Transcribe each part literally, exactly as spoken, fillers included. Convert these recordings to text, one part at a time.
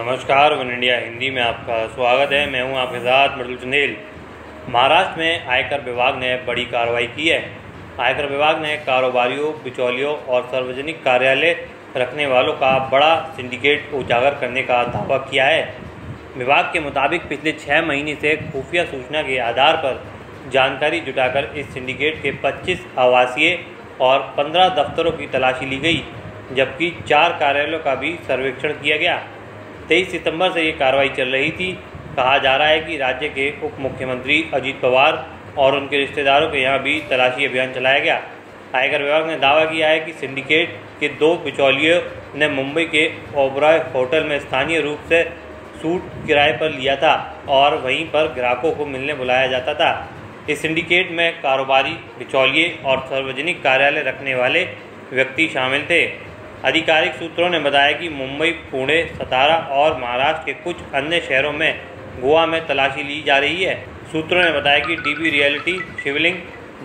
नमस्कार, one India Hindi में आपका स्वागत है। मैं हूं आपके साथ मृदुल चंदेल। महाराष्ट्र में आयकर विभाग ने बड़ी कार्रवाई की है। आयकर विभाग ने कारोबारियों, बिचौलियों और सार्वजनिक कार्यालय रखने वालों का बड़ा सिंडिकेट उजागर करने का दावा किया है। विभाग के मुताबिक पिछले छः महीने से खुफिया सूचना के आधार पर जानकारी जुटाकर इस सिंडिकेट के पच्चीस आवासीय और पंद्रह दफ्तरों की तलाशी ली गई, जबकि चार कार्यालयों का भी सर्वेक्षण किया गया। तेईस सितंबर से ये कार्रवाई चल रही थी। कहा जा रहा है कि राज्य के उप मुख्यमंत्री अजीत पवार और उनके रिश्तेदारों के यहाँ भी तलाशी अभियान चलाया गया। आयकर विभाग ने दावा किया है कि सिंडिकेट के दो बिचौलियों ने मुंबई के ओबराय होटल में स्थानीय रूप से सूट किराए पर लिया था और वहीं पर ग्राहकों को मिलने बुलाया जाता था। इस सिंडिकेट में कारोबारी, बिचौलिए और सार्वजनिक कार्यालय रखने वाले व्यक्ति शामिल थे। आधिकारिक सूत्रों ने बताया कि मुंबई, पुणे, सतारा और महाराष्ट्र के कुछ अन्य शहरों में गोवा में तलाशी ली जा रही है। सूत्रों ने बताया कि डीबी रियलिटी, शिवलिंग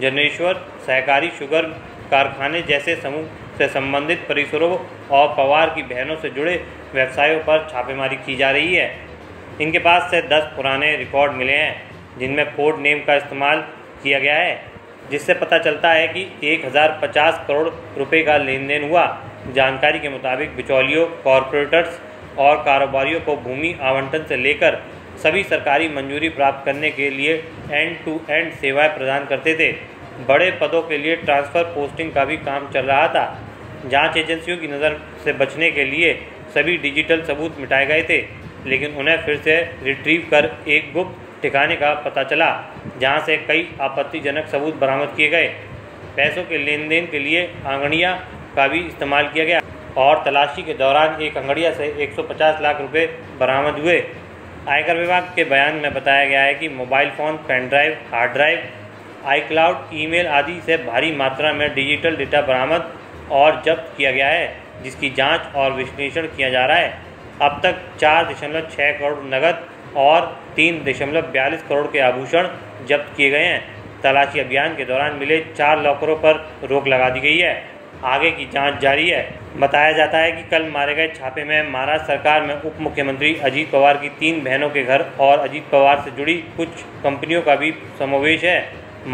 जनेश्वर सहकारी शुगर कारखाने जैसे समूह से संबंधित परिसरों और पवार की बहनों से जुड़े व्यवसायों पर छापेमारी की जा रही है। इनके पास से दस पुराने रिकॉर्ड मिले हैं, जिनमें कोड नेम का इस्तेमाल किया गया है, जिससे पता चलता है कि एक हज़ार पचास करोड़ रुपए का लेन देन हुआ। जानकारी के मुताबिक बिचौलियों, कॉरपोरेटर्स और कारोबारियों को भूमि आवंटन से लेकर सभी सरकारी मंजूरी प्राप्त करने के लिए एंड टू एंड सेवाएं प्रदान करते थे। बड़े पदों के लिए ट्रांसफ़र पोस्टिंग का भी काम चल रहा था। जांच एजेंसियों की नज़र से बचने के लिए सभी डिजिटल सबूत मिटाए गए थे, लेकिन उन्हें फिर से रिट्रीव कर एक गुप्त ठिकाने का पता चला, जहां से कई आपत्तिजनक सबूत बरामद किए गए। पैसों के लेन देन के लिए आंगड़ियाँ का भी इस्तेमाल किया गया और तलाशी के दौरान एक अंगड़िया से एक सौ पचास लाख रुपए बरामद हुए। आयकर विभाग के बयान में बताया गया है कि mobile phone, pen drive, hard drive, iCloud, email आदि से भारी मात्रा में डिजिटल डेटा बरामद और जब्त किया गया है, जिसकी जांच और विश्लेषण किया जा रहा है। अब तक चार दशमलव छः करोड़ नकद और तीन दशमलव बयालीस करोड़ के आभूषण जब्त किए गए हैं। तलाशी अभियान के दौरान मिले चार लॉकरों पर रोक लगा दी गई है। आगे की जांच जारी है। बताया जाता है कि कल मारे गए छापे में महाराष्ट्र सरकार में उप मुख्यमंत्री अजीत पवार की तीन बहनों के घर और अजीत पवार से जुड़ी कुछ कंपनियों का भी समावेश है।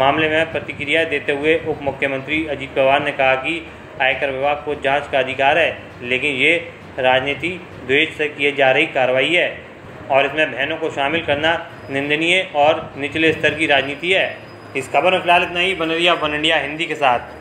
मामले में प्रतिक्रिया देते हुए उप मुख्यमंत्री अजीत पवार ने कहा कि आयकर विभाग को जांच का अधिकार है, लेकिन ये राजनीति द्वेष से किए जा रही कार्रवाई है और इसमें बहनों को शामिल करना निंदनीय और निचले स्तर की राजनीति है। इस खबर में फिलहाल इतना ही। बने रहिए वन इंडिया हिंदी के साथ।